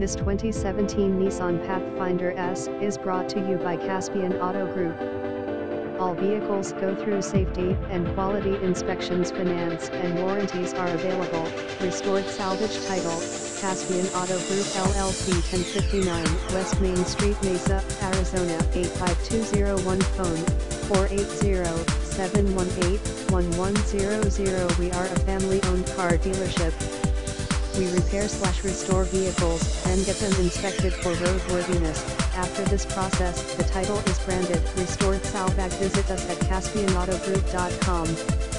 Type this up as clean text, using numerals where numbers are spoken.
This 2017 Nissan Pathfinder S is brought to you by Caspian Auto Group. All vehicles go through safety and quality inspections. Finance and warranties are available. Restored salvage title, Caspian Auto Group LLC, 1059 West Main Street, Mesa, Arizona, 85201. Phone, 480-718-1100. We are a family-owned car dealership. We repair/restore vehicles and get them inspected for roadworthiness. After this process, the title is branded Restored Salvage. Visit us at CaspianAutoGroup.com.